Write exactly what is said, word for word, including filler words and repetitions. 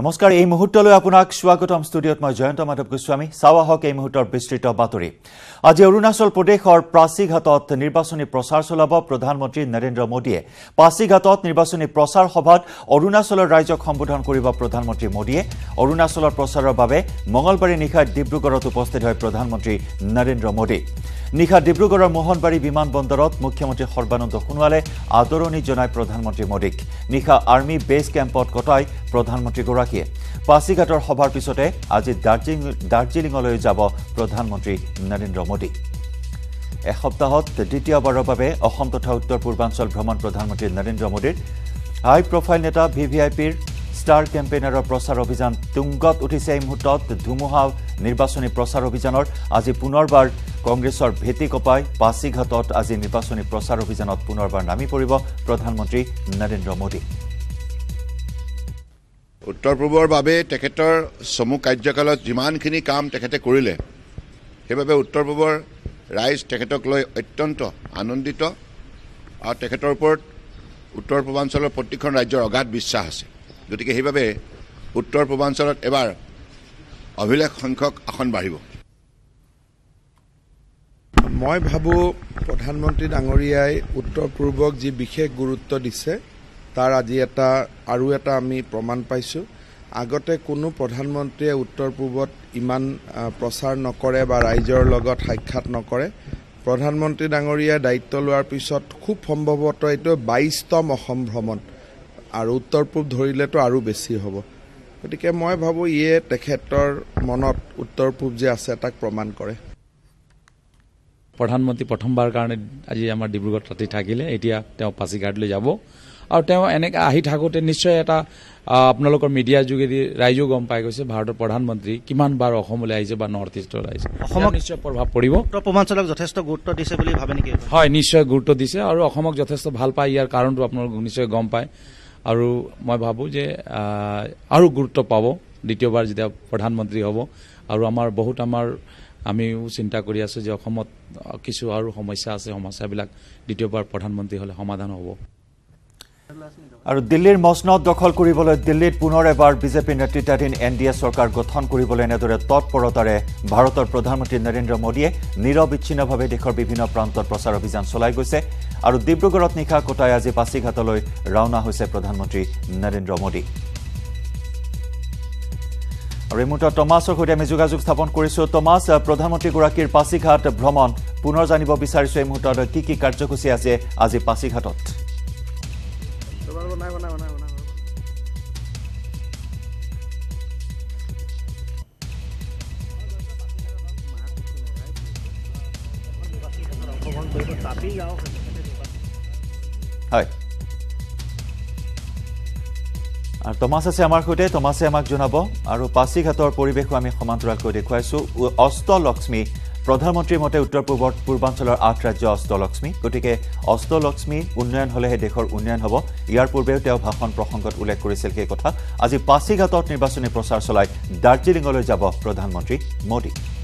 নমস্কাৰ এই মুহূৰ্তলৈ আপোনাক স্বাগতম ষ্টুডিঅত মই জয়ন্ত মাধৱ গোস্বামী সাৱাহক এই মুহূৰ্তৰ বিস্তৃত বাতৰি আজি অৰুণাচল প্ৰদেশৰ পাছিঘাটত নিৰ্বাচনী প্ৰচাৰ চলাব প্ৰধানমন্ত্ৰী নৰেন্দ্ৰ মোদীয়ে পাছিঘাটত নিৰ্বাচনী প্ৰচাৰ সভাত অৰুণাচলৰ ৰাইজক সম্বোধন কৰিব প্ৰধানমন্ত্ৰী মোদীয়ে অৰুণাচলৰ প্ৰচাৰৰ বাবে মঙলবাৰে নিশা ডিব্ৰুগড়ত উপস্থিত হৈ প্ৰধানমন্ত্ৰী নৰেন্দ্ৰ মোদী নিশা ডিব্ৰুগড়ৰ মোহনবাৰী বিমান বন্দৰত মুখ্যমন্ত্ৰী সৰ্বানন্দ সোণোৱালে আদৰণি জনাই প্ৰধানমন্ত্ৰী মোদীক নিশা আৰ্মি বেছ কেম্পত কটাই প্ৰধানমন্ত্ৰী পাছিঘাটৰ সভাৰ পিছতে আজি দাৰ্জিলিঙলৈ যাব প্ৰধানমন্ত্ৰী নৰেন্দ্ৰ মোদী এসপ্তাহত দ্বিতীয়বাৰৰ বাবে অসম তথা উত্তৰ পূৰ্বাঞ্চল ভ্ৰমণ প্ৰধানমন্ত্ৰী নৰেন্দ্ৰ মোদীৰ হাই প্ৰফাইল নেতা ভিভিআইপিৰ ষ্টাৰ কেম্পেইনাৰৰ প্ৰচাৰ অভিযান তুংগত উঠিছে এই মুহূৰ্তত ধুমুহা নিৰ্বাচনী প্ৰচাৰ অভিযানৰ আজি পুনৰবাৰ কংগ্ৰেছৰ ভেটি কপাই পাছিঘাটত আজি নিৰ্বাচনী প্ৰচাৰ অভিযানত পুনৰবাৰ নামি পৰিব প্ৰধানমন্ত্ৰী নৰেন্দ্ৰ মোদী उत्तर पूर्वर बाबे टेकेटर समूह कार्यकाल जिमान खिनी काम टेकेटे कोरिले हेबाबे उत्तर पूर्वर राइज टेकेटक लय अत्यंत आनंदित आर टेकेटर ओपरत उत्तर पूर्वांचलर प्रतिखन राज्यर अगाध विश्वास आछे गतिके हेबाबे उत्तर पूर्वांचलत एबार अभिलेख संख्यक आसन बाढ़िबो मैं भाबो प्रधानमंत्री डांगरियाय उत्तर पूर्वक जी विशेष गुरुत्व दिसे तार आजी एटा आरु एटा आमी प्रमाण पाइछु आगते कोनो प्रधानमंत्री उत्तर पूर्वत इमान प्रसार नकरे बा राइजर लगत साक्षात नकरे प्रधानमंत्री डांगरिया दायित्व लोৱাৰ পিছত খুব সম্ভৱত এটো বাইশ তম অসম ভ্ৰমণ আৰু उत्तर पूर्व ধৰিলে তো আৰু বেছি হ'ব গতিকে মই ভাবো ইয়ে তেখেতৰ মনত उत्तर पूर्व যে আছে তাক প্ৰমাণ কৰে प्रधानमंत्री प्रथमबार কাৰণে আজি আমাৰ ডিব্ৰুগড় ৰাতি থাকিলে এতিয়া তেওঁ পাছিঘাটলৈ যাব আৰু তেওঁ এনে আহি থাকোতে নিশ্চয় এটা আপোনালোকৰ মিডিয়া যোগেদি ৰাইজো গম পাই গৈছে ভাৰতৰ প্ৰধানমন্ত্ৰী কিমানবাৰ অসমলৈ আহিছে বা নৰ্থ ইষ্টৰ আহিছে অসমক নিশ্চয় প্ৰভাৱ পৰিব উত্তৰ পূৰ্বাঞ্চলক যথেষ্ট গুৰুত্ব দিছে বুলি ভাবে নেকি হয় নিশ্চয় গুৰুত্ব দিছে আৰু অসমক যথেষ্ট ভাল পায় ইয়াৰ কাৰণটো আপোনালোকে নিশ্চয় গম পায় আৰু মই ভাবো যে আৰু গুৰুত্ব পাব দ্বিতীয়বাৰ যেতিয়া প্ৰধানমন্ত্ৰী হ'ব আৰু আমাৰ বহুত আমাৰ আমিও চিন্তা কৰি আছো যে অসমত কিছু আৰু সমস্যা আছে সমস্যাবিলাক দ্বিতীয়বাৰ প্ৰধানমন্ত্ৰী হ'লে সমাধান হ'ব আৰু দিল্লীৰ মসনদ দখল কৰিবলৈ দিল্লীত পুনৰ এবাৰ বিজেপি নেতৃত্বাধীন এন ডি এ চৰকাৰ গঠন কৰিবলৈ এনেদৰে তৎপৰতাৰে ভাৰতৰ প্ৰধানমন্ত্ৰী নৰেন্দ্ৰ মোদীয়ে নিৰবিচ্ছিন্নভাৱে দেশৰ বিভিন্ন প্ৰান্তত প্ৰচাৰ অভিযান চলাই গৈছে আৰু ডিব্ৰুগড়ত নিশা কটাই আজি পাছিঘাটলৈ ৰাওনা হৈছে প্ৰধানমন্ত্ৰী নৰেন্দ্ৰ মোদী আৰু এই মুহূৰ্তত টমাছৰ সৈতে আমি যোগাযোগ স্থাপন কৰিছোঁ টমাছ প্ৰধানমন্ত্ৰীগৰাকীৰ পাছিঘাট ভ্ৰমণ পুনৰ জানিব বিচাৰিছোঁ এই মুহূৰ্তত কি কি কাৰ্যসূচী আছে আজি পাছিঘাটত টমাছ আছে আমাৰ সৈতে টমাছে আমাক জনাব আৰু পাছিঘাটৰ পৰিৱেশো আমি সমান্তৰালকৈ দেখুৱাইছো অষ্টলক্ষ্মী प्रधानमंत्री मते उत्तर पूर्व पूर्वांचल आठ राज्य अष्टलक्ष्मी गति के अष्टलक्ष्मी उन्नयन हलेहे देशर उन्नयन हब इयार पूर्वे भाषण प्रसंगत उल्लेख कर कथा आज पासीघाटत निर्वाचनी प्रचार चलाई दार्जिलिंगলৈ যাব प्रधानमंत्री मोदी।